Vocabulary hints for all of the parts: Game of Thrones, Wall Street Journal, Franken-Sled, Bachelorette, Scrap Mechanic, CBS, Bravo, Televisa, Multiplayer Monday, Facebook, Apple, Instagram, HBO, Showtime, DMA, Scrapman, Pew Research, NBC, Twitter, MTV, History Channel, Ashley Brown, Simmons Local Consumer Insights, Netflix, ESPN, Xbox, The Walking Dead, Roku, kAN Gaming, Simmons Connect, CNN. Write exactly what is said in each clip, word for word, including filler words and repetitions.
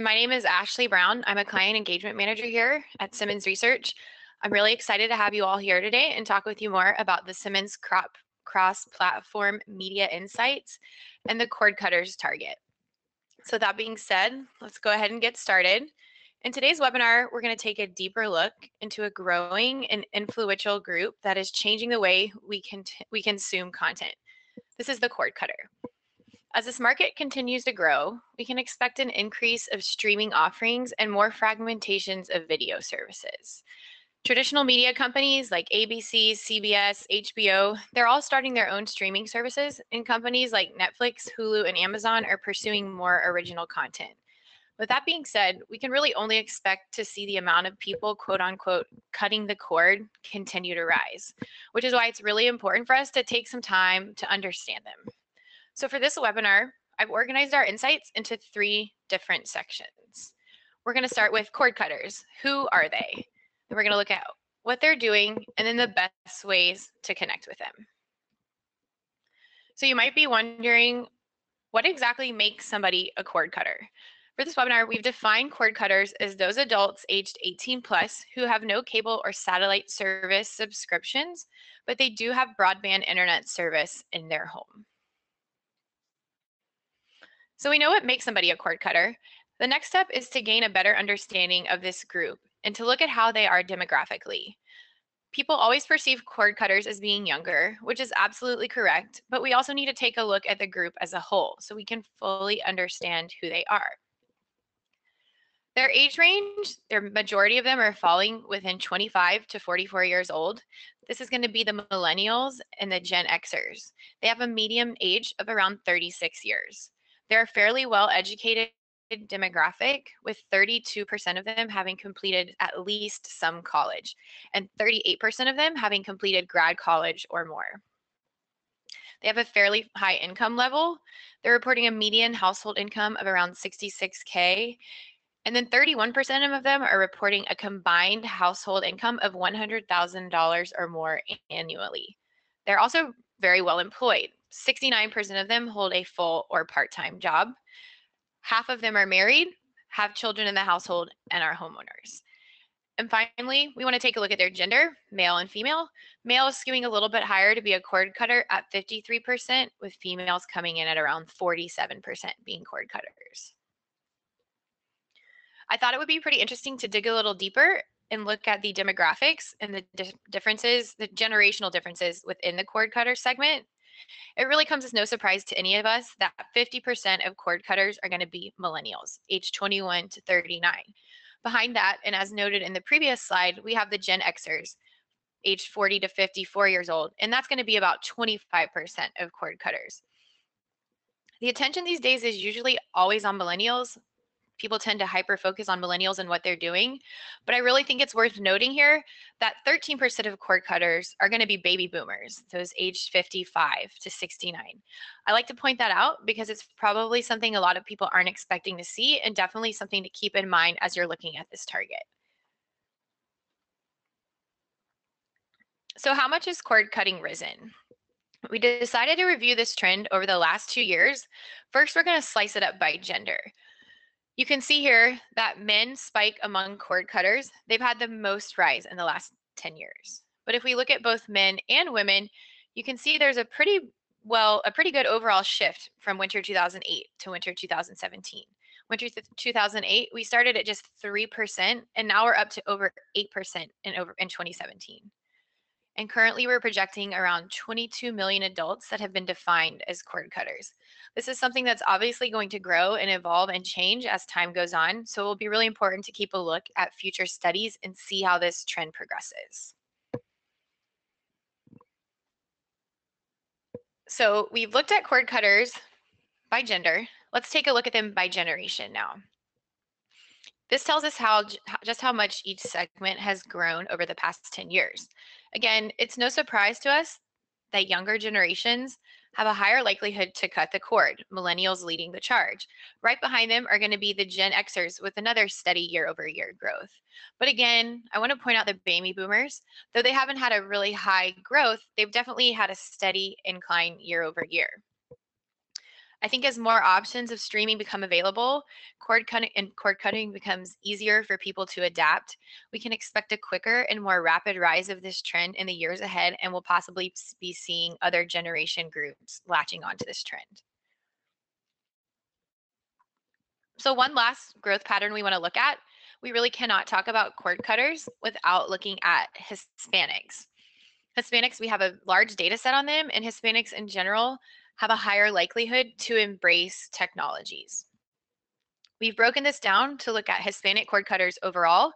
My name is Ashley Brown. I'm a client engagement manager here at Simmons Research. I'm really excited to have you all here today and talk with you more about the Simmons Cross-Platform Media Insights and the Cord Cutters Target. So that being said, let's go ahead and get started. In today's webinar, we're going to take a deeper look into a growing and influential group that is changing the way we can we consume content. This is the cord cutter. As this market continues to grow, we can expect an increase of streaming offerings and more fragmentations of video services. Traditional media companies like A B C, C B S, H B O, they're all starting their own streaming services, and companies like Netflix, Hulu, and Amazon are pursuing more original content. With that being said, we can really only expect to see the amount of people, quote unquote, cutting the cord continue to rise, which is why it's really important for us to take some time to understand them. So for this webinar, I've organized our insights into three different sections. We're going to start with cord cutters. Who are they? Then we're going to look at what they're doing and then the best ways to connect with them. So you might be wondering, what exactly makes somebody a cord cutter? For this webinar, we've defined cord cutters as those adults aged eighteen plus who have no cable or satellite service subscriptions, but they do have broadband internet service in their home. So we know what makes somebody a cord cutter. The next step is to gain a better understanding of this group and to look at how they are demographically. People always perceive cord cutters as being younger, which is absolutely correct, but we also need to take a look at the group as a whole so we can fully understand who they are. Their age range, their majority of them are falling within twenty-five to forty-four years old. This is going to be the millennials and the Gen Xers. They have a median age of around thirty-six years. They're a fairly well-educated demographic, with thirty-two percent of them having completed at least some college, and thirty-eight percent of them having completed grad college or more. They have a fairly high income level. They're reporting a median household income of around sixty-six K, and then thirty-one percent of them are reporting a combined household income of one hundred thousand dollars or more annually. They're also very well employed. sixty-nine percent of them hold a full or part-time job. Half of them are married, have children in the household, and are homeowners. And finally, we want to take a look at their gender, male and female. Male is skewing a little bit higher to be a cord cutter at fifty-three percent, with females coming in at around forty-seven percent being cord cutters. I thought it would be pretty interesting to dig a little deeper and look at the demographics and the di- differences, the generational differences within the cord cutter segment. It really comes as no surprise to any of us that fifty percent of cord cutters are going to be millennials, age twenty-one to thirty-nine. Behind that, and as noted in the previous slide, we have the Gen Xers, age forty to fifty-four years old, and that's going to be about twenty-five percent of cord cutters. The attention these days is usually always on millennials. People tend to hyper-focus on millennials and what they're doing, but I really think it's worth noting here that thirteen percent of cord cutters are going to be baby boomers, those aged fifty-five to sixty-nine. I like to point that out because it's probably something a lot of people aren't expecting to see, and definitely something to keep in mind as you're looking at this target. So how much has cord cutting risen? We decided to review this trend over the last two years. First, we're going to slice it up by gender. You can see here that men spike among cord cutters. They've had the most rise in the last ten years. But if we look at both men and women, you can see there's a pretty well, a pretty good overall shift from winter two thousand eight to winter two thousand seventeen. Winter two thousand eight, we started at just three percent, and now we're up to over eight percent in over in twenty seventeen. And currently we're projecting around twenty-two million adults that have been defined as cord cutters. This is something that's obviously going to grow and evolve and change as time goes on, so it will be really important to keep a look at future studies and see how this trend progresses. So we've looked at cord cutters by gender. Let's take a look at them by generation now. This tells us how just how much each segment has grown over the past ten years. Again, it's no surprise to us that younger generations have a higher likelihood to cut the cord, millennials leading the charge. Right behind them are going to be the Gen Xers with another steady year-over-year growth. But again, I want to point out the baby boomers, though they haven't had a really high growth, they've definitely had a steady incline year-over-year. I think as more options of streaming become available, cord cutting and cord cutting becomes easier for people to adapt. We can expect a quicker and more rapid rise of this trend in the years ahead, and we'll possibly be seeing other generation groups latching onto this trend. So one last growth pattern we want to look at, we really cannot talk about cord cutters without looking at Hispanics. Hispanics, we have a large data set on them, and Hispanics in general have a higher likelihood to embrace technologies. We've broken this down to look at Hispanic cord cutters overall,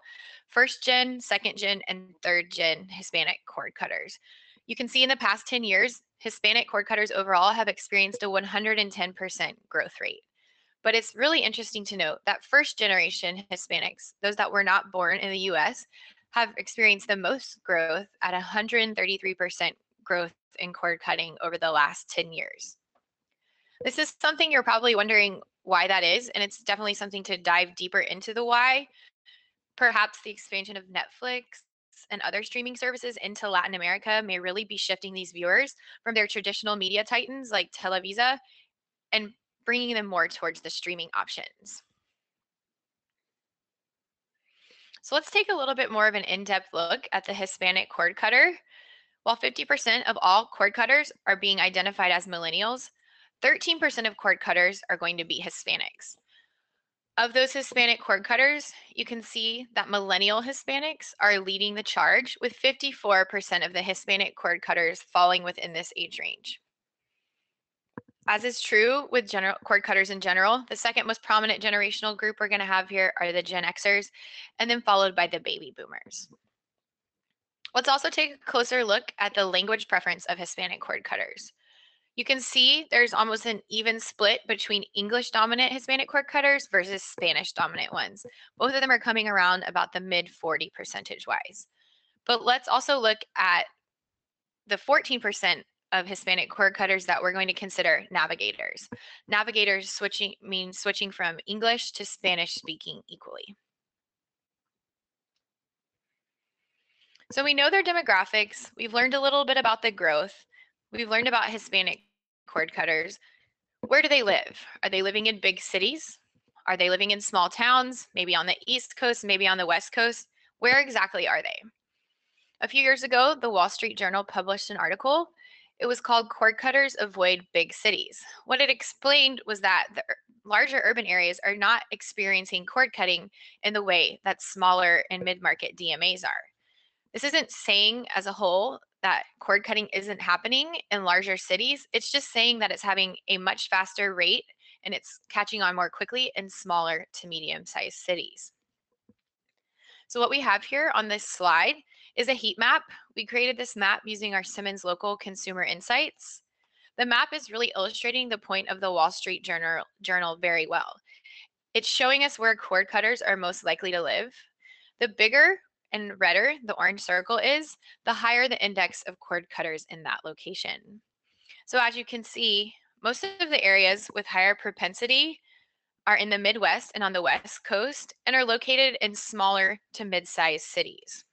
first gen, second gen, and third gen Hispanic cord cutters. You can see in the past ten years, Hispanic cord cutters overall have experienced a one hundred ten percent growth rate. But it's really interesting to note that first generation Hispanics, those that were not born in the U S, have experienced the most growth at one hundred thirty-three percent growth in cord cutting over the last ten years. This is something you're probably wondering why that is, and it's definitely something to dive deeper into the why. Perhaps the expansion of Netflix and other streaming services into Latin America may really be shifting these viewers from their traditional media titans like Televisa and bringing them more towards the streaming options. So let's take a little bit more of an in-depth look at the Hispanic cord cutter. While fifty percent of all cord cutters are being identified as millennials, thirteen percent of cord cutters are going to be Hispanics. Of those Hispanic cord cutters, you can see that millennial Hispanics are leading the charge, with fifty-four percent of the Hispanic cord cutters falling within this age range. As is true with general, cord cutters in general, the second most prominent generational group we're going to have here are the Gen Xers, and then followed by the baby boomers. Let's also take a closer look at the language preference of Hispanic cord cutters. You can see there's almost an even split between English-dominant Hispanic cord cutters versus Spanish-dominant ones. Both of them are coming around about the mid forty percentage-wise. But let's also look at the fourteen percent of Hispanic cord cutters that we're going to consider navigators. Navigators switching means switching from English to Spanish speaking equally. So we know their demographics. We've learned a little bit about the growth. We've learned about Hispanic cord cutters. Where do they live? Are they living in big cities? Are they living in small towns? Maybe on the East Coast, maybe on the West Coast. Where exactly are they? A few years ago, the Wall Street Journal published an article. It was called Cord Cutters Avoid Big Cities. What it explained was that the larger urban areas are not experiencing cord cutting in the way that smaller and mid-market D M As are. This isn't saying as a whole that cord cutting isn't happening in larger cities. It's just saying that it's having a much faster rate and it's catching on more quickly in smaller to medium-sized cities. So what we have here on this slide is a heat map. We created this map using our Simmons Local Consumer Insights. The map is really illustrating the point of the Wall Street Journal, Journal very well. It's showing us where cord cutters are most likely to live. The bigger and redder the orange circle is, the higher the index of cord cutters in that location. So as you can see, most of the areas with higher propensity are in the Midwest and on the West Coast and are located in smaller to mid-sized cities.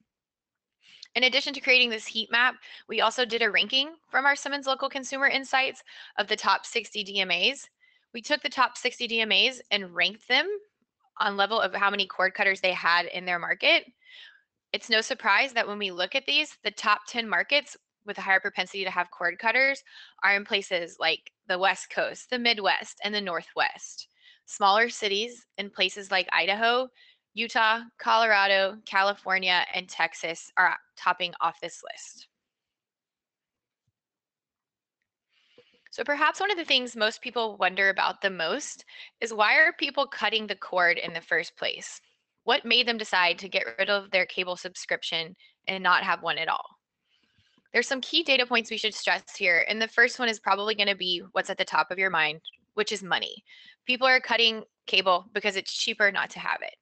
In addition to creating this heat map, we also did a ranking from our Simmons Local Consumer Insights of the top sixty D M As. We took the top sixty D M As and ranked them on level of how many cord cutters they had in their market. It's no surprise that when we look at these, the top ten markets with a higher propensity to have cord cutters are in places like the West Coast, the Midwest, and the Northwest. Smaller cities in places like Idaho, Utah, Colorado, California, and Texas are topping off this list. So perhaps one of the things most people wonder about the most is, why are people cutting the cord in the first place? What made them decide to get rid of their cable subscription and not have one at all? There's some key data points we should stress here, and the first one is probably going to be what's at the top of your mind, which is money. People are cutting cable because it's cheaper not to have it.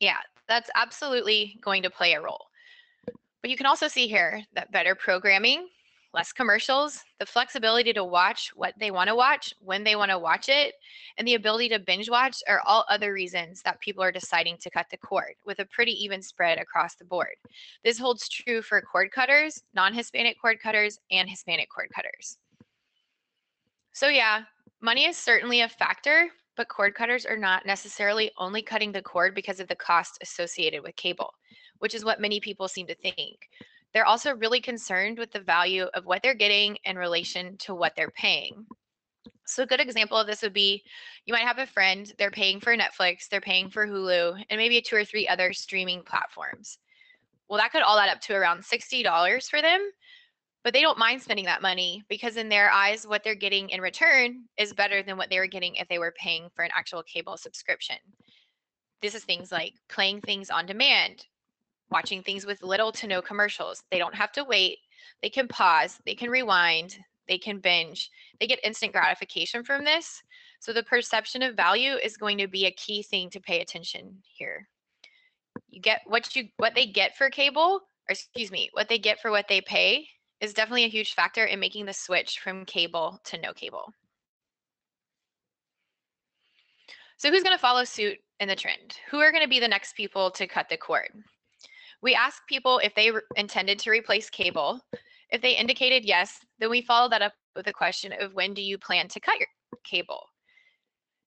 Yeah, that's absolutely going to play a role. But you can also see here that better programming, less commercials, the flexibility to watch what they want to watch, when they want to watch it, and the ability to binge watch are all other reasons that people are deciding to cut the cord, with a pretty even spread across the board. This holds true for cord cutters, non-Hispanic cord cutters, and Hispanic cord cutters. So yeah, money is certainly a factor, but cord cutters are not necessarily only cutting the cord because of the cost associated with cable, which is what many people seem to think. They're also really concerned with the value of what they're getting in relation to what they're paying. So a good example of this would be, you might have a friend, they're paying for Netflix, they're paying for Hulu, and maybe two or three other streaming platforms. Well, that could all add up to around sixty dollars for them, but they don't mind spending that money because in their eyes, what they're getting in return is better than what they were getting if they were paying for an actual cable subscription. This is things like playing things on demand, watching things with little to no commercials. They don't have to wait. They can pause, they can rewind, they can binge, they get instant gratification from this. So the perception of value is going to be a key thing to pay attention here. You get what you, what they get for cable, or excuse me, what they get for what they pay is definitely a huge factor in making the switch from cable to no cable. So who's going to follow suit in the trend? Who are going to be the next people to cut the cord? We asked people if they intended to replace cable. If they indicated yes, then we followed that up with a question of when do you plan to cut your cable?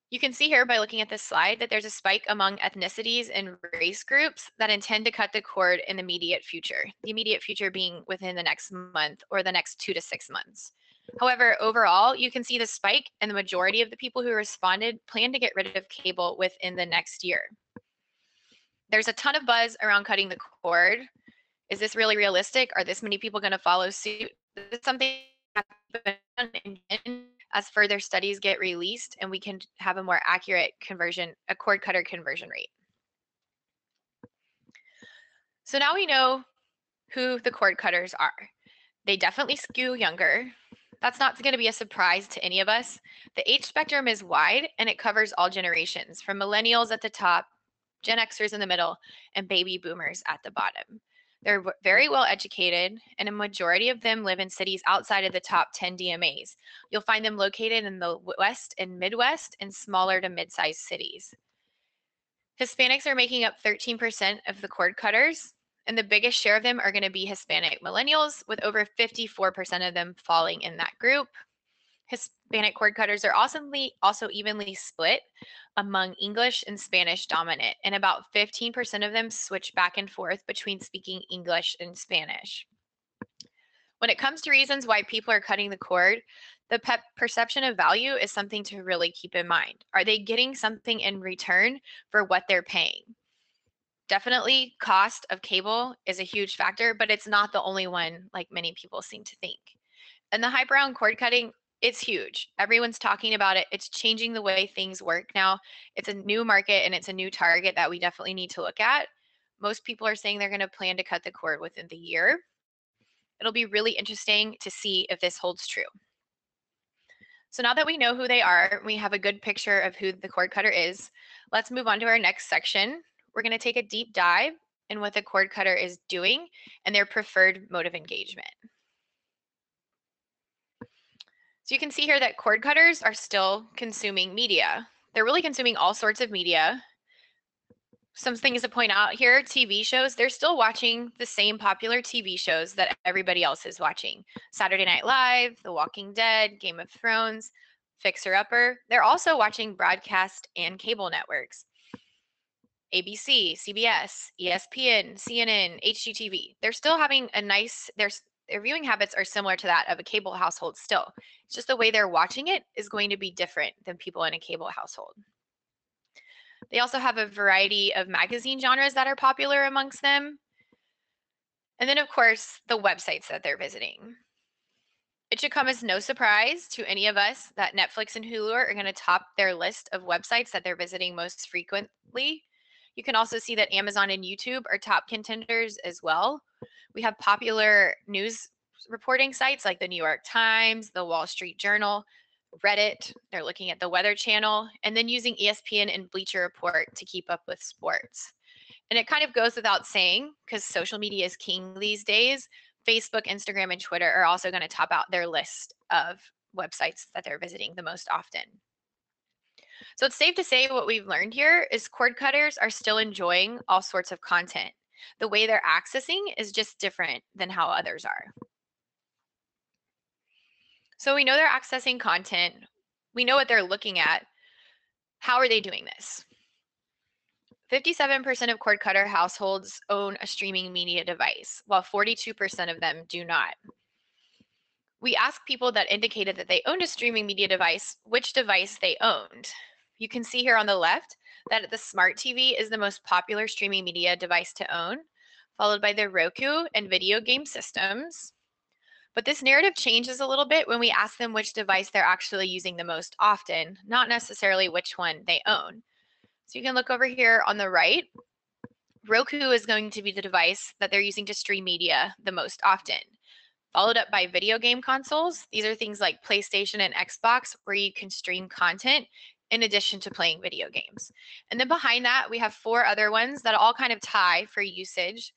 You can see here by looking at this slide that there's a spike among ethnicities and race groups that intend to cut the cord in the immediate future, the immediate future being within the next month or the next two to six months. However, overall, you can see the spike and the majority of the people who responded plan to get rid of cable within the next year. There's a ton of buzz around cutting the cord. Is this really realistic? Are this many people going to follow suit? This is something that happens as further studies get released and we can have a more accurate conversion, a cord cutter conversion rate. So now we know who the cord cutters are. They definitely skew younger. That's not going to be a surprise to any of us. The age spectrum is wide and it covers all generations, from millennials at the top, Gen Xers in the middle, and baby boomers at the bottom. They're very well educated, and a majority of them live in cities outside of the top ten D M As. You'll find them located in the West and Midwest and smaller to mid-sized cities. Hispanics are making up thirteen percent of the cord cutters, and the biggest share of them are going to be Hispanic millennials, with over fifty-four percent of them falling in that group. Hispanic cord cutters are also, also evenly split among English and Spanish dominant, and about fifteen percent of them switch back and forth between speaking English and Spanish. When it comes to reasons why people are cutting the cord, the pep perception of value is something to really keep in mind. Are they getting something in return for what they're paying? Definitely, cost of cable is a huge factor, but it's not the only one, like many people seem to think. And the hype around cord cutting, it's huge. Everyone's talking about it. It's changing the way things work now. It's a new market and it's a new target that we definitely need to look at. Most people are saying they're going to plan to cut the cord within the year. It'll be really interesting to see if this holds true. So now that we know who they are, we have a good picture of who the cord cutter is. Let's move on to our next section. We're going to take a deep dive in what the cord cutter is doing and their preferred mode of engagement. So you can see here that cord cutters are still consuming media. They're really consuming all sorts of media. Some things to point out here, T V shows, they're still watching the same popular T V shows that everybody else is watching. Saturday Night Live, The Walking Dead, Game of Thrones, Fixer Upper. They're also watching broadcast and cable networks. A B C, C B S, E S P N, C N N, H G T V. They're still having a nice, they're Their viewing habits are similar to that of a cable household still. It's just the way they're watching it is going to be different than people in a cable household. They also have a variety of magazine genres that are popular amongst them. And then, of course, the websites that they're visiting. It should come as no surprise to any of us that Netflix and Hulu are going to top their list of websites that they're visiting most frequently. You can also see that Amazon and YouTube are top contenders as well. We have popular news reporting sites like the New York Times, the Wall Street Journal, Reddit. They're looking at the Weather Channel, and then using E S P N and Bleacher Report to keep up with sports. And it kind of goes without saying, because social media is king these days, Facebook, Instagram, and Twitter are also going to top out their list of websites that they're visiting the most often. So it's safe to say what we've learned here is cord cutters are still enjoying all sorts of content. The way they're accessing is just different than how others are. So we know they're accessing content. We know what they're looking at. How are they doing this? fifty-seven percent of cord cutter households own a streaming media device, while forty-two percent of them do not. We asked people that indicated that they owned a streaming media device which device they owned. You can see here on the left that the smart T V is the most popular streaming media device to own, followed by the Roku and video game systems. But this narrative changes a little bit when we ask them which device they're actually using the most often, not necessarily which one they own. So you can look over here on the right. Roku is going to be the device that they're using to stream media the most often, followed up by video game consoles. These are things like PlayStation and Xbox, where you can stream content in addition to playing video games. And then behind that, we have four other ones that all kind of tie for usage.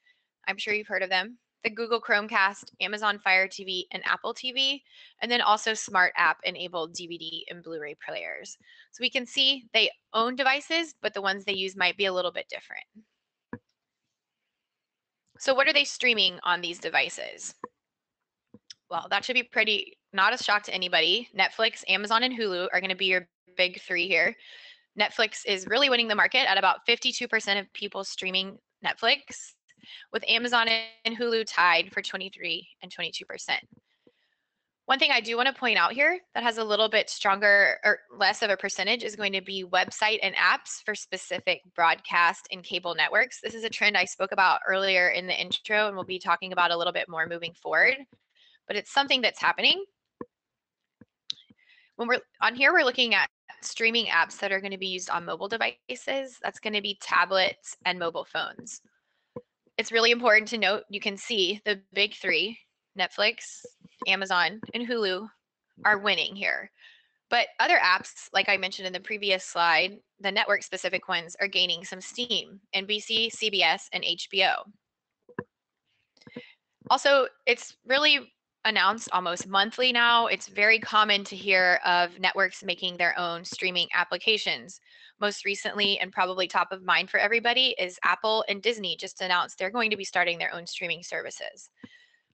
I'm sure you've heard of them. The Google Chromecast, Amazon Fire T V, and Apple T V, and then also smart app-enabled D V D and Blu-ray players. So we can see they own devices, but the ones they use might be a little bit different. So what are they streaming on these devices? Well, that should be pretty, not a shock to anybody. Netflix, Amazon, and Hulu are going to be your big three here. Netflix is really winning the market at about fifty-two percent of people streaming Netflix, with Amazon and Hulu tied for twenty-three and twenty-two percent. One thing I do want to point out here that has a little bit stronger or less of a percentage is going to be website and apps for specific broadcast and cable networks. This is a trend I spoke about earlier in the intro, and we'll be talking about a little bit more moving forward, but it's something that's happening. When we're on here, we're looking at streaming apps that are going to be used on mobile devices. That's going to be tablets and mobile phones. It's really important to note, you can see the big three, Netflix, Amazon, and Hulu are winning here. But other apps, like I mentioned in the previous slide, the network-specific ones are gaining some steam, N B C, C B S, and H B O. Also, it's really announced almost monthly now. It's very common to hear of networks making their own streaming applications. Most recently, and probably top of mind for everybody, is Apple and Disney just announced they're going to be starting their own streaming services.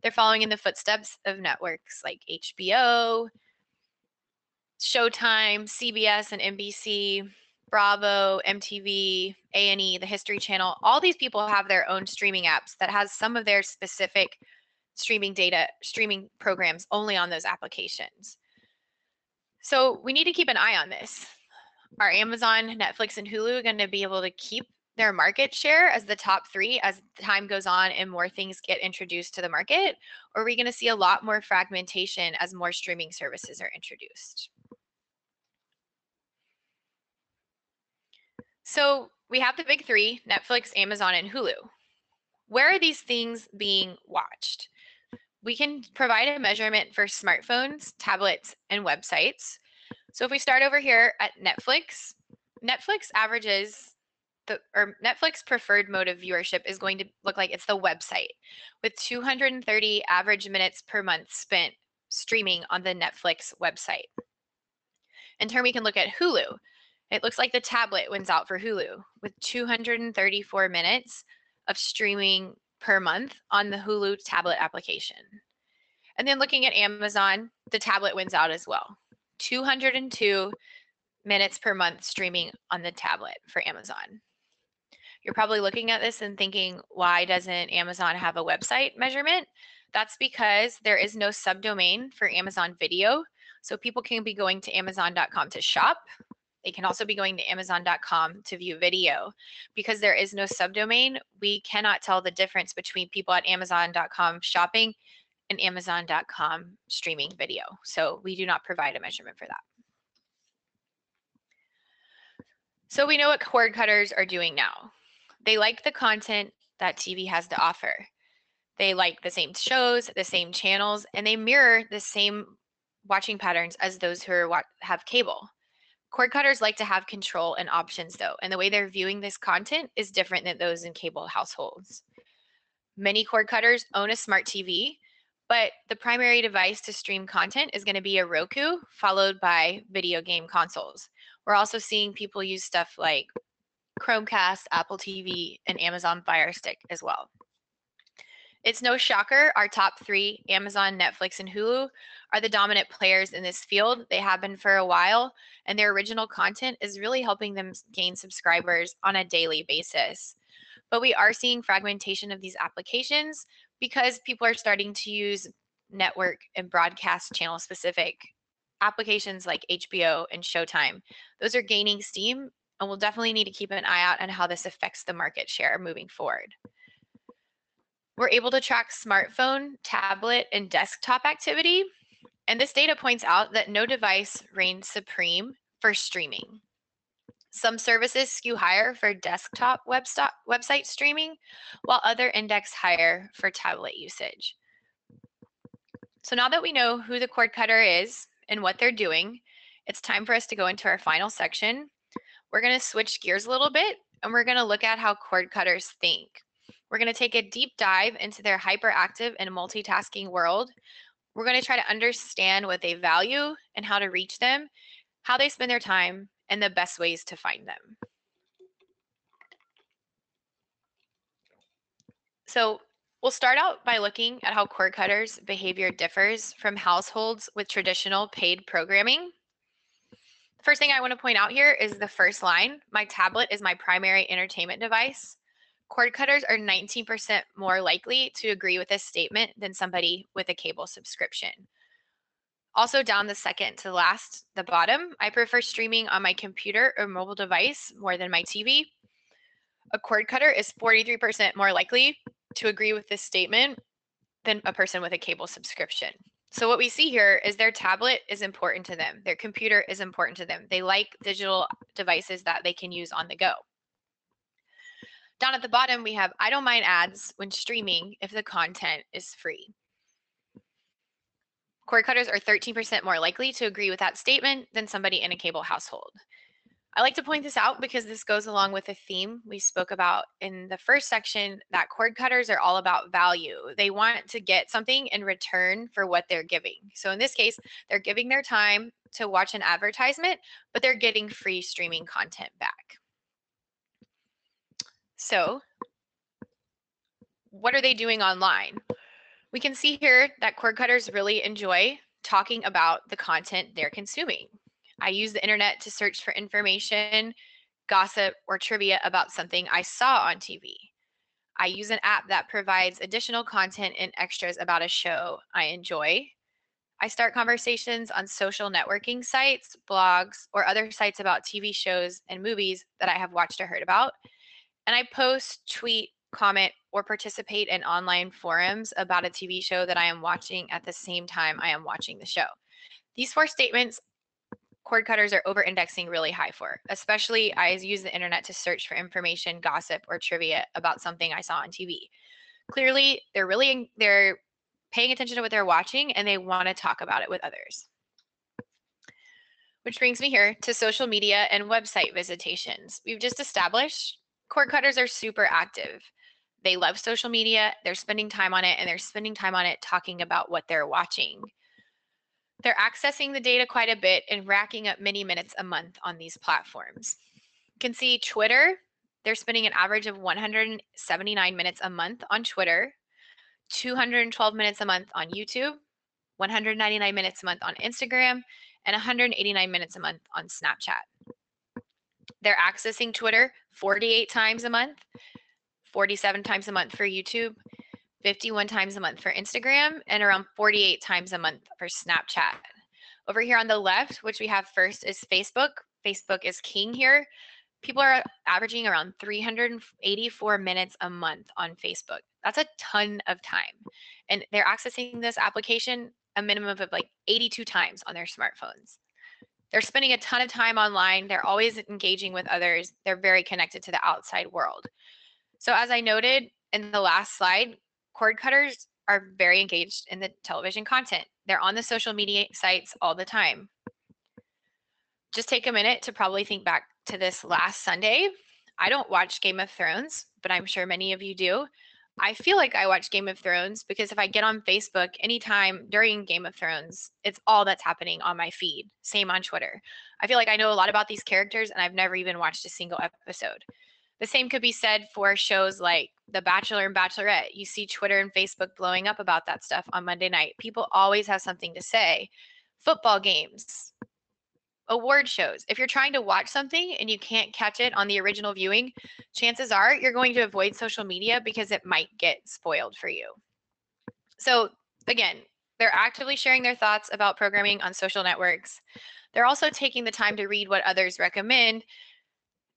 They're following in the footsteps of networks like H B O, Showtime, C B S and N B C, Bravo, M T V, A and E, the History Channel. All these people have their own streaming apps that has some of their specific streaming data, streaming programs only on those applications. So we need to keep an eye on this. Are Amazon, Netflix, and Hulu going to be able to keep their market share as the top three as time goes on and more things get introduced to the market? Or are we going to see a lot more fragmentation as more streaming services are introduced? So we have the big three, Netflix, Amazon, and Hulu. Where are these things being watched? We can provide a measurement for smartphones, tablets, and websites. So if we start over here at Netflix, Netflix averages, the, or Netflix preferred mode of viewership is going to look like it's the website with two hundred thirty average minutes per month spent streaming on the Netflix website. In turn, we can look at Hulu. It looks like the tablet wins out for Hulu with two hundred thirty-four minutes of streaming per month on the Hulu tablet application. And then looking at Amazon, the tablet wins out as well. two hundred two minutes per month streaming on the tablet for Amazon. You're probably looking at this and thinking, why doesn't Amazon have a website measurement? That's because there is no subdomain for Amazon Video. So people can be going to amazon dot com to shop. They can also be going to amazon dot com to view video. Because there is no subdomain, we cannot tell the difference between people at amazon dot com shopping and amazon dot com streaming video. So we do not provide a measurement for that. So we know what cord cutters are doing now. They like the content that T V has to offer. They like the same shows, the same channels, and they mirror the same watching patterns as those who are, have cable. Cord cutters like to have control and options though, and the way they're viewing this content is different than those in cable households. Many cord cutters own a smart T V, but the primary device to stream content is going to be a Roku, followed by video game consoles. We're also seeing people use stuff like Chromecast, Apple T V, and Amazon Fire Stick as well. It's no shocker, our top three, Amazon, Netflix, and Hulu, are the dominant players in this field. They have been for a while, and their original content is really helping them gain subscribers on a daily basis. But we are seeing fragmentation of these applications because people are starting to use network and broadcast channel specific applications like H B O and Showtime. Those are gaining steam, and we'll definitely need to keep an eye out on how this affects the market share moving forward. We're able to track smartphone, tablet, and desktop activity. And this data points out that no device reigns supreme for streaming. Some services skew higher for desktop website streaming, while other index higher for tablet usage. So now that we know who the cord cutter is and what they're doing, it's time for us to go into our final section. We're going to switch gears a little bit, and we're going to look at how cord cutters think. We're going to take a deep dive into their hyperactive and multitasking world. We're going to try to understand what they value and how to reach them, how they spend their time, and the best ways to find them. So we'll start out by looking at how cord cutters' behavior differs from households with traditional paid programming. The first thing I want to point out here is the first line. My tablet is my primary entertainment device. Cord cutters are nineteen percent more likely to agree with this statement than somebody with a cable subscription. Also down the second to last, the bottom, I prefer streaming on my computer or mobile device more than my T V. A cord cutter is forty-three percent more likely to agree with this statement than a person with a cable subscription. So what we see here is their tablet is important to them. Their computer is important to them. They like digital devices that they can use on the go. Down at the bottom, we have, I don't mind ads when streaming if the content is free. Cord cutters are thirteen percent more likely to agree with that statement than somebody in a cable household. I like to point this out because this goes along with a theme we spoke about in the first section, that cord cutters are all about value. They want to get something in return for what they're giving. So in this case, they're giving their time to watch an advertisement, but they're getting free streaming content back. So what are they doing online? We can see here that cord cutters really enjoy talking about the content they're consuming. I use the internet to search for information, gossip, or trivia about something I saw on T V. I use an app that provides additional content and extras about a show I enjoy. I start conversations on social networking sites, blogs, or other sites about T V shows and movies that I have watched or heard about. And I post, tweet, comment, or participate in online forums about a T V show that I am watching at the same time I am watching the show. These four statements cord cutters are over-indexing really high for, especially I use the internet to search for information, gossip, or trivia about something I saw on T V. Clearly, they're really they're paying attention to what they're watching, and they want to talk about it with others. Which brings me here to social media and website visitations. We've just established cord cutters are super active. They love social media, they're spending time on it, and they're spending time on it talking about what they're watching. They're accessing the data quite a bit and racking up many minutes a month on these platforms. You can see Twitter, they're spending an average of one hundred seventy-nine minutes a month on Twitter, two hundred twelve minutes a month on YouTube, one hundred ninety-nine minutes a month on Instagram, and one hundred eighty-nine minutes a month on Snapchat. They're accessing Twitter forty-eight times a month, forty-seven times a month for YouTube, fifty-one times a month for Instagram, and around forty-eight times a month for Snapchat. Over here on the left, which we have first is Facebook. Facebook is king here. People are averaging around three hundred eighty-four minutes a month on Facebook. That's a ton of time. And they're accessing this application a minimum of like eighty-two times on their smartphones. They're spending a ton of time online. They're always engaging with others. They're very connected to the outside world. So as I noted in the last slide, cord cutters are very engaged in the television content. They're on the social media sites all the time. Just take a minute to probably think back to this last Sunday. I don't watch Game of Thrones, but I'm sure many of you do. I feel like I watch Game of Thrones because if I get on Facebook anytime during Game of Thrones, it's all that's happening on my feed. Same on Twitter. I feel like I know a lot about these characters and I've never even watched a single episode. The same could be said for shows like The Bachelor and Bachelorette. You see Twitter and Facebook blowing up about that stuff on Monday night. People always have something to say. Football games, award shows. If you're trying to watch something and you can't catch it on the original viewing, chances are you're going to avoid social media because it might get spoiled for you. So again, they're actively sharing their thoughts about programming on social networks. They're also taking the time to read what others recommend.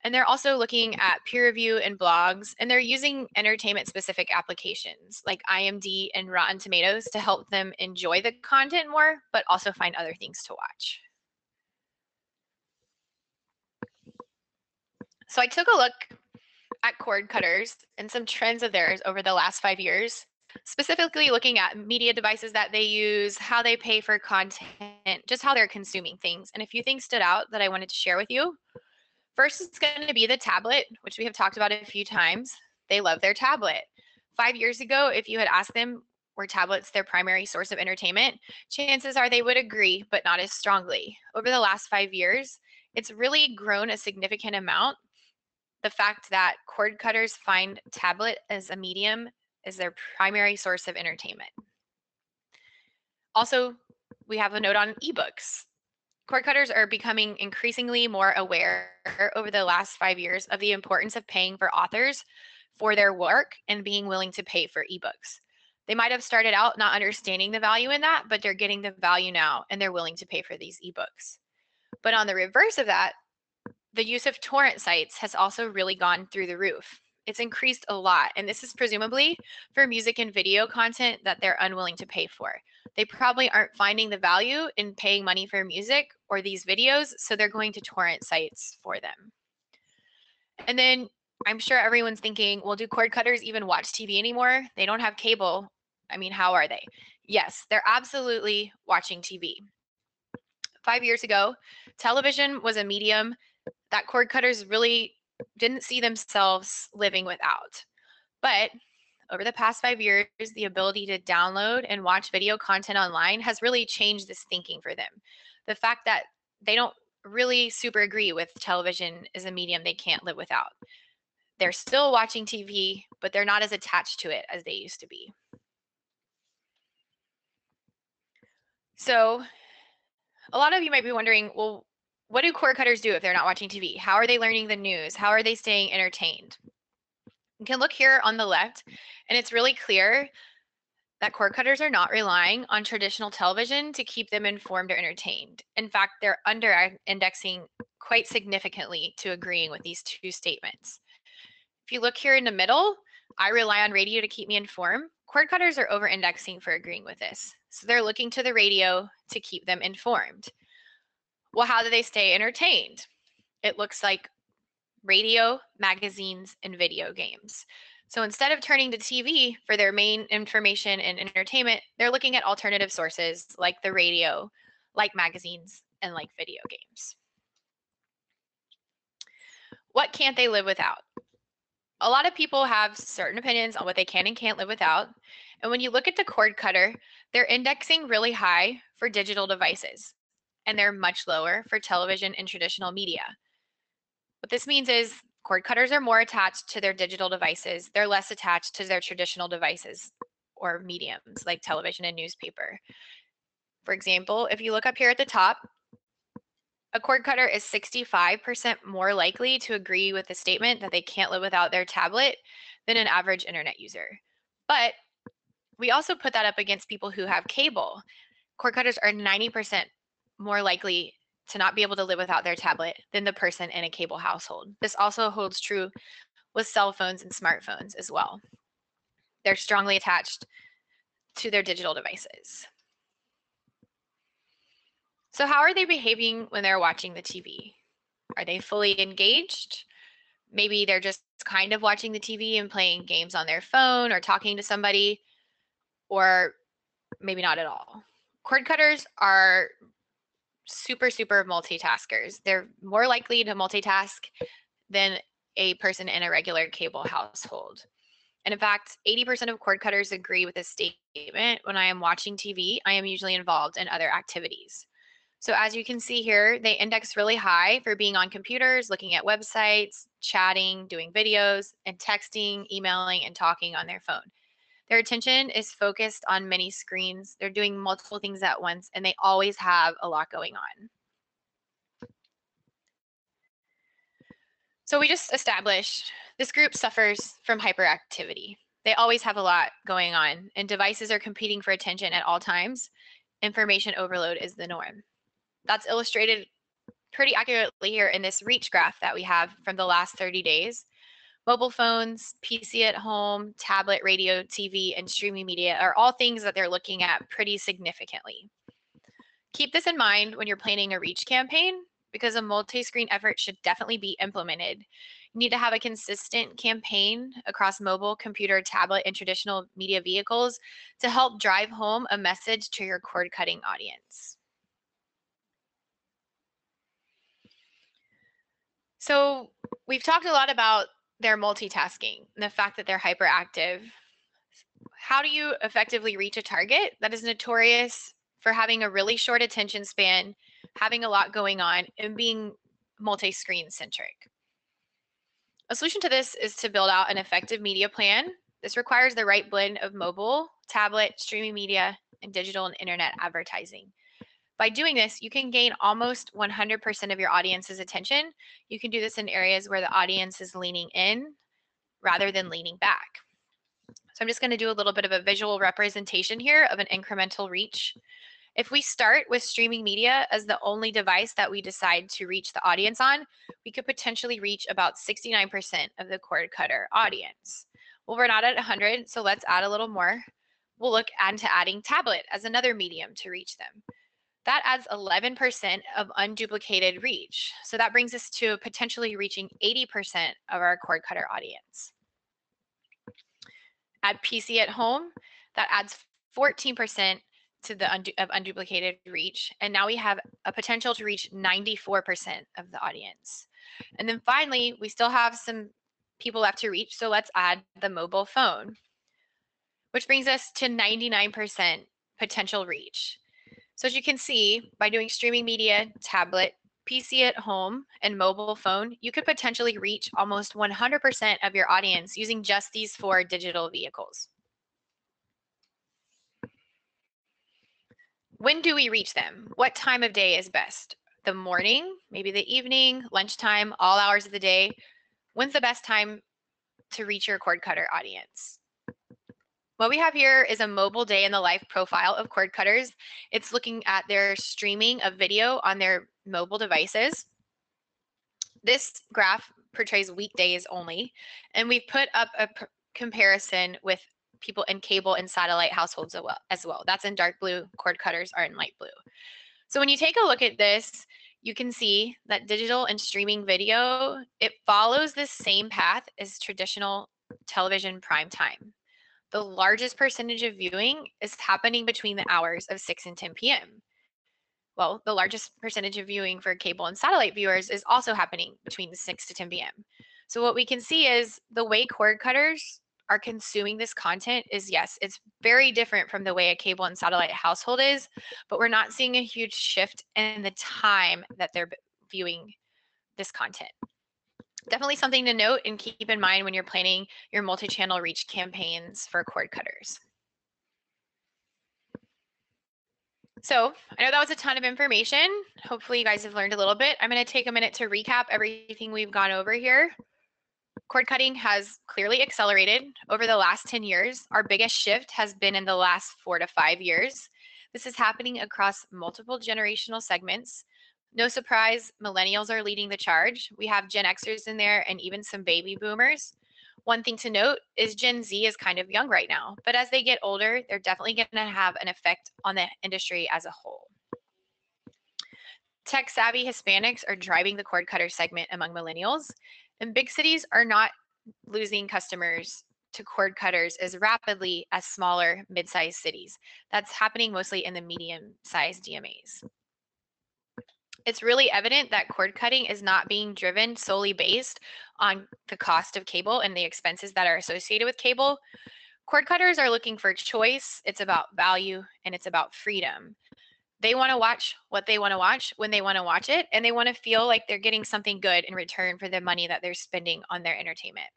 And they're also looking at peer review and blogs, and they're using entertainment-specific applications like I M D B and Rotten Tomatoes to help them enjoy the content more, but also find other things to watch. So I took a look at cord cutters and some trends of theirs over the last five years, specifically looking at media devices that they use, how they pay for content, just how they're consuming things. And a few things stood out that I wanted to share with you. First, it's going to be the tablet, which we have talked about a few times. They love their tablet. Five years ago, if you had asked them, were tablets their primary source of entertainment? Chances are they would agree, but not as strongly. Over the last five years, it's really grown a significant amount. The fact that cord cutters find tablet as a medium is their primary source of entertainment. Also, we have a note on ebooks. Cord cutters are becoming increasingly more aware over the last five years of the importance of paying for authors for their work and being willing to pay for ebooks. They might have started out not understanding the value in that, but they're getting the value now and they're willing to pay for these ebooks. But on the reverse of that, the use of torrent sites has also really gone through the roof. It's increased a lot, and this is presumably for music and video content that they're unwilling to pay for. They probably aren't finding the value in paying money for music or these videos, so they're going to torrent sites for them. And then I'm sure everyone's thinking, well, do cord cutters even watch T V anymore? They don't have cable. I mean, how are they? Yes, they're absolutely watching T V. Five years ago, television was a medium that cord cutters really didn't see themselves living without. But over the past five years, the ability to download and watch video content online has really changed this thinking for them. The fact that they don't really super agree with television as a medium they can't live without. They're still watching T V, but they're not as attached to it as they used to be. So a lot of you might be wondering, well, what do cord cutters do if they're not watching T V? How are they learning the news? How are they staying entertained? You can look here on the left, and it's really clear that cord cutters are not relying on traditional television to keep them informed or entertained. In fact, they're under-indexing quite significantly to agreeing with these two statements. If you look here in the middle, I rely on radio to keep me informed. Cord cutters are over-indexing for agreeing with this. So they're looking to the radio to keep them informed. Well, how do they stay entertained? It looks like radio, magazines, and video games. So instead of turning to T V for their main information and entertainment, they're looking at alternative sources like the radio, like magazines, and like video games. What can't they live without? A lot of people have certain opinions on what they can and can't live without. And when you look at the cord cutter, they're indexing really high for digital devices, and they're much lower for television and traditional media. What this means is cord cutters are more attached to their digital devices. They're less attached to their traditional devices or mediums like television and newspaper. For example, if you look up here at the top, a cord cutter is sixty-five percent more likely to agree with the statement that they can't live without their tablet than an average internet user. But we also put that up against people who have cable. Cord cutters are ninety percent more likely to not be able to live without their tablet than the person in a cable household. This also holds true with cell phones and smartphones as well. They're strongly attached to their digital devices. So how are they behaving when they're watching the T V? Are they fully engaged? Maybe they're just kind of watching the T V and playing games on their phone or talking to somebody, or maybe not at all. Cord cutters are super, super multitaskers. They're more likely to multitask than a person in a regular cable household. And in fact, eighty percent of cord cutters agree with this statement: when I am watching T V, I am usually involved in other activities. So as you can see here, they index really high for being on computers, looking at websites, chatting, doing videos, and texting, emailing, and talking on their phone. Their attention is focused on many screens. They're doing multiple things at once, and they always have a lot going on. So we just established this group suffers from hyperactivity. They always have a lot going on, and devices are competing for attention at all times. Information overload is the norm. That's illustrated pretty accurately here in this reach graph that we have from the last thirty days. Mobile phones, P C at home, tablet, radio, T V, and streaming media are all things that they're looking at pretty significantly. Keep this in mind when you're planning a reach campaign, because a multi-screen effort should definitely be implemented. You need to have a consistent campaign across mobile, computer, tablet, and traditional media vehicles to help drive home a message to your cord-cutting audience. So we've talked a lot about their multitasking and the fact that they're hyperactive. How do you effectively reach a target that is notorious for having a really short attention span, having a lot going on, and being multi-screen centric? A solution to this is to build out an effective media plan. This requires the right blend of mobile, tablet, streaming media, and digital and internet advertising. By doing this, you can gain almost one hundred percent of your audience's attention. You can do this in areas where the audience is leaning in rather than leaning back. So I'm just going to do a little bit of a visual representation here of an incremental reach. If we start with streaming media as the only device that we decide to reach the audience on, we could potentially reach about sixty-nine percent of the cord cutter audience. Well, we're not at one hundred, so let's add a little more. We'll look into adding tablet as another medium to reach them. That adds eleven percent of unduplicated reach. So that brings us to potentially reaching eighty percent of our cord cutter audience. Add P C at home, that adds fourteen percent to the undu of unduplicated reach. And now we have a potential to reach ninety-four percent of the audience. And then finally, we still have some people left to reach. So let's add the mobile phone, which brings us to ninety-nine percent potential reach. So as you can see, by doing streaming media, tablet, P C at home, and mobile phone, you could potentially reach almost one hundred percent of your audience using just these four digital vehicles. When do we reach them? What time of day is best? The morning, maybe the evening, lunchtime, all hours of the day. When's the best time to reach your cord cutter audience? What we have here is a mobile day in the life profile of cord cutters. It's looking at their streaming of video on their mobile devices. This graph portrays weekdays only, and we've put up a comparison with people in cable and satellite households as well. That's in dark blue, cord cutters are in light blue. So when you take a look at this, you can see that digital and streaming video, it follows the same path as traditional television prime time. The largest percentage of viewing is happening between the hours of six and ten p m Well, the largest percentage of viewing for cable and satellite viewers is also happening between six to ten p m So what we can see is the way cord cutters are consuming this content is, yes, it's very different from the way a cable and satellite household is, but we're not seeing a huge shift in the time that they're viewing this content. Definitely something to note and keep in mind when you're planning your multi-channel reach campaigns for cord cutters. So I know that was a ton of information. Hopefully you guys have learned a little bit. I'm going to take a minute to recap everything we've gone over here. Cord cutting has clearly accelerated over the last ten years. Our biggest shift has been in the last four to five years. This is happening across multiple generational segments. No surprise, millennials are leading the charge. We have Gen Xers in there and even some baby boomers. One thing to note is Gen Z is kind of young right now, but as they get older, they're definitely going to have an effect on the industry as a whole. Tech-savvy Hispanics are driving the cord cutter segment among millennials, and big cities are not losing customers to cord cutters as rapidly as smaller mid-sized cities. That's happening mostly in the medium-sized D M As. It's really evident that cord cutting is not being driven solely based on the cost of cable and the expenses that are associated with cable. Cord cutters are looking for choice, it's about value, and it's about freedom. They want to watch what they want to watch when they want to watch it, and they want to feel like they're getting something good in return for the money that they're spending on their entertainment.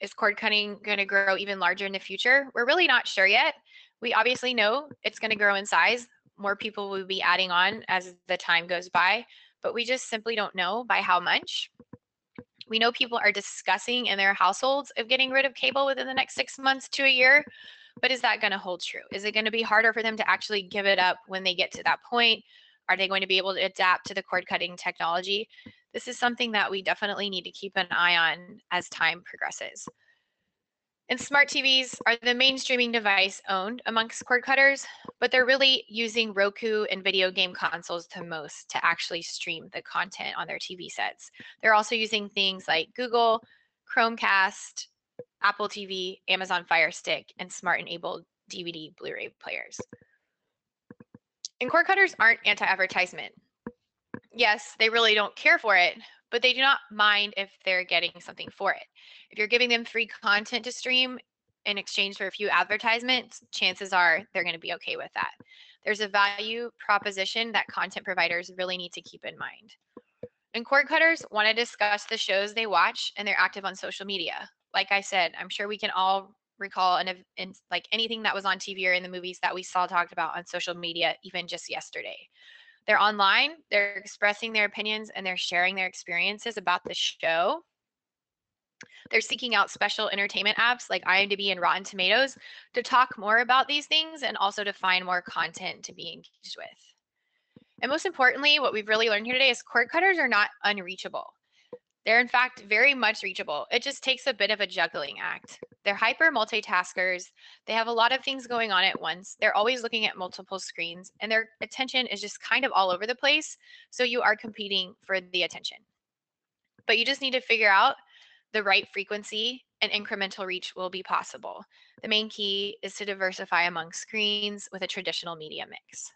Is cord cutting going to grow even larger in the future? We're really not sure yet. We obviously know it's going to grow in size. More people will be adding on as the time goes by, but we just simply don't know by how much. We know people are discussing in their households of getting rid of cable within the next six months to a year, but is that going to hold true? Is it going to be harder for them to actually give it up when they get to that point? Are they going to be able to adapt to the cord cutting technology? This is something that we definitely need to keep an eye on as time progresses. And smart T Vs are the main streaming device owned amongst cord cutters, but they're really using Roku and video game consoles the most to actually stream the content on their T V sets. They're also using things like Google, Chromecast, Apple T V, Amazon Fire Stick, and smart-enabled D V D Blu-ray players. And cord cutters aren't anti-advertisement. Yes, they really don't care for it, but they do not mind if they're getting something for it. If you're giving them free content to stream in exchange for a few advertisements, chances are they're going to be okay with that. There's a value proposition that content providers really need to keep in mind. And cord cutters want to discuss the shows they watch, and they're active on social media. Like I said, I'm sure we can all recall an, an, like anything that was on T V or in the movies that we saw talked about on social media even just yesterday. They're online, they're expressing their opinions, and they're sharing their experiences about the show. They're seeking out special entertainment apps like I M D B and Rotten Tomatoes to talk more about these things and also to find more content to be engaged with. And most importantly, what we've really learned here today is cord cutters are not unreachable. They're in fact very much reachable. It just takes a bit of a juggling act. They're hyper multitaskers. They have a lot of things going on at once. They're always looking at multiple screens, and their attention is just kind of all over the place. So you are competing for the attention. But you just need to figure out the right frequency, and incremental reach will be possible. The main key is to diversify among screens with a traditional media mix.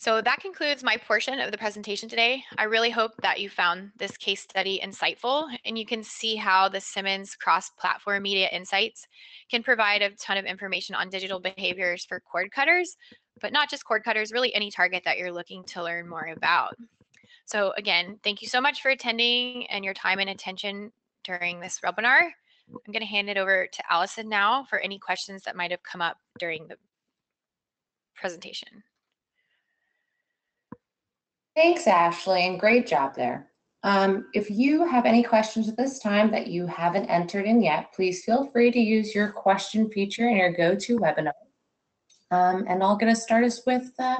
So that concludes my portion of the presentation today. I really hope that you found this case study insightful, and you can see how the Simmons Cross-Platform Media Insights can provide a ton of information on digital behaviors for cord cutters, but not just cord cutters, really any target that you're looking to learn more about. So again, thank you so much for attending and your time and attention during this webinar. I'm going to hand it over to Allison now for any questions that might have come up during the presentation. Thanks, Ashley, and great job there. Um, if you have any questions at this time that you haven't entered in yet, please feel free to use your question feature in your go-to webinar. Um, and I'll get us started with a uh,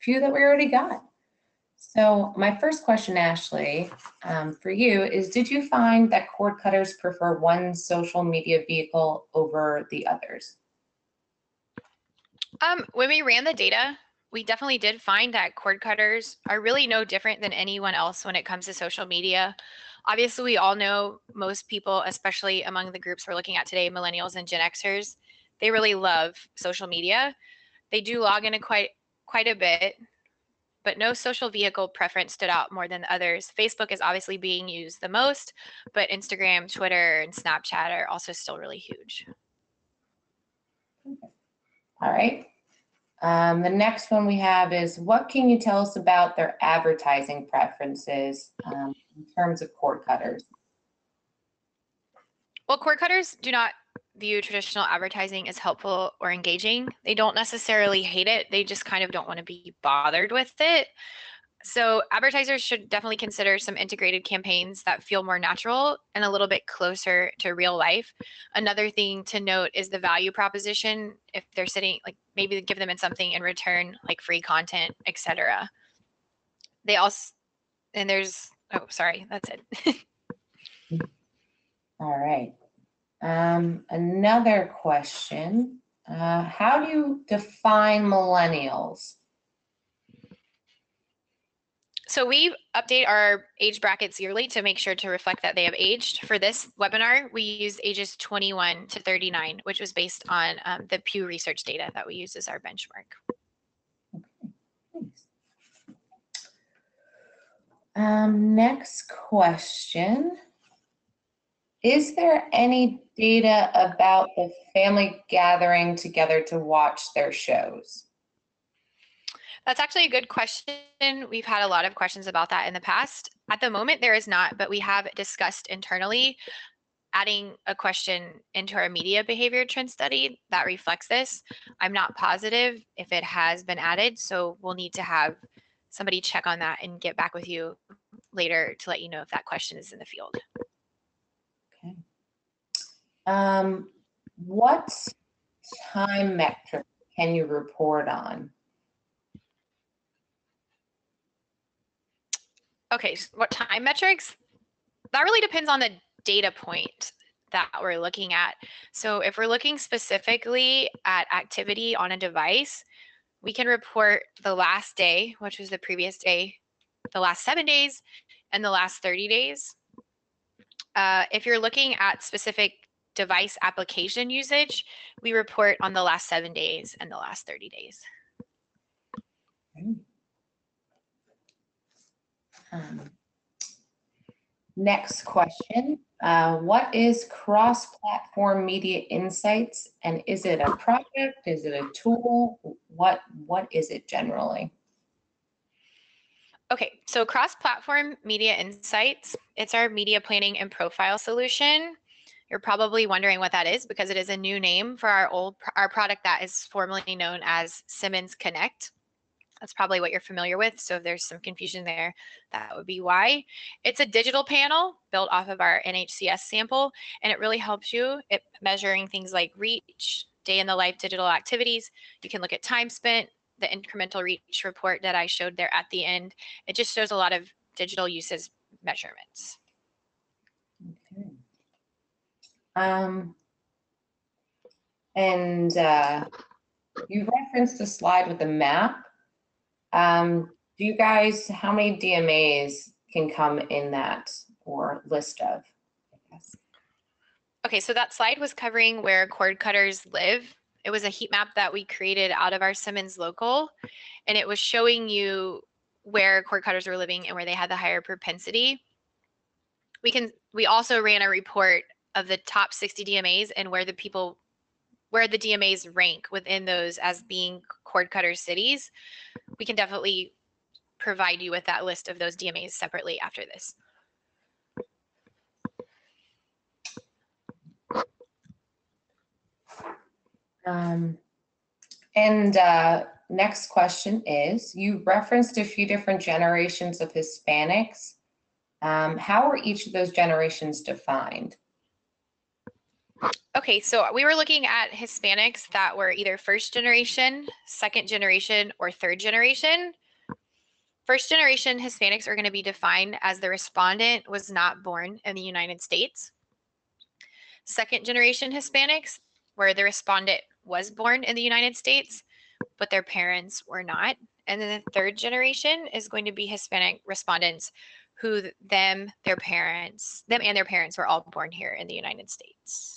few that we already got. So my first question, Ashley, um, for you is, did you find that cord cutters prefer one social media vehicle over the others? Um, when we ran the data, we definitely did find that cord cutters are really no different than anyone else when it comes to social media. Obviously, we all know most people, especially among the groups we're looking at today, millennials and Gen Xers, they really love social media. They do log into quite, quite a bit, but no social vehicle preference stood out more than the others. Facebook is obviously being used the most, but Instagram, Twitter, and Snapchat are also still really huge. All right. Um, the next one we have is, what can you tell us about their advertising preferences um, in terms of cord cutters? Well, cord cutters do not view traditional advertising as helpful or engaging. They don't necessarily hate it. They just kind of don't want to be bothered with it. So advertisers should definitely consider some integrated campaigns that feel more natural and a little bit closer to real life. Another thing to note is the value proposition. If they're sitting, like maybe give them in something in return, like free content, et cetera. They also, and there's, oh, sorry, that's it. All right. Um, another question. Uh, how do you define millennials? So we update our age brackets yearly to make sure to reflect that they have aged. For this webinar, we used ages twenty-one to thirty-nine, which was based on um, the Pew Research data that we use as our benchmark. Okay, thanks. Um, next question. Is there any data about the family gathering together to watch their shows? That's actually a good question. We've had a lot of questions about that in the past. At the moment, there is not, but we have discussed internally adding a question into our media behavior trend study that reflects this. I'm not positive if it has been added, so we'll need to have somebody check on that and get back with you later to let you know if that question is in the field. Okay. Um, what time metric can you report on? Okay, so what time metrics? That really depends on the data point that we're looking at. So if we're looking specifically at activity on a device, we can report the last day, which was the previous day, the last seven days, and the last thirty days. Uh, if you're looking at specific device application usage, we report on the last seven days and the last thirty days. Okay. Um, next question, uh, what is Cross-Platform Media Insights, and is it a project, is it a tool, what what is it generally? Okay, so Cross-Platform Media Insights, it's our media planning and profile solution. You're probably wondering what that is because it is a new name for our old our product that is formerly known as Simmons Connect. That's probably what you're familiar with. So if there's some confusion there, that would be why. It's a digital panel built off of our N H C S sample, and it really helps you at measuring things like reach, day in the life digital activities. You can look at time spent, the incremental reach report that I showed there at the end. It just shows a lot of digital uses measurements. Okay. Um, and uh, you referenced a slide with a map. Um, do you guys, how many D M As can come in that or list of, I guess? Okay, so that slide was covering where cord cutters live. It was a heat map that we created out of our Simmons Local, and it was showing you where cord cutters were living and where they had the higher propensity. We can, we also ran a report of the top sixty D M As and where the people, where the D M As rank within those as being cord cutter cities. We can definitely provide you with that list of those D M As separately after this. Um, and uh, next question is, you referenced a few different generations of Hispanics. Um, how are each of those generations defined? Okay, so we were looking at Hispanics that were either first generation, second generation, or third generation. First generation Hispanics are going to be defined as the respondent was not born in the United States. Second generation Hispanics, where the respondent was born in the United States, but their parents were not. And then the third generation is going to be Hispanic respondents who them, their parents, them and their parents were all born here in the United States.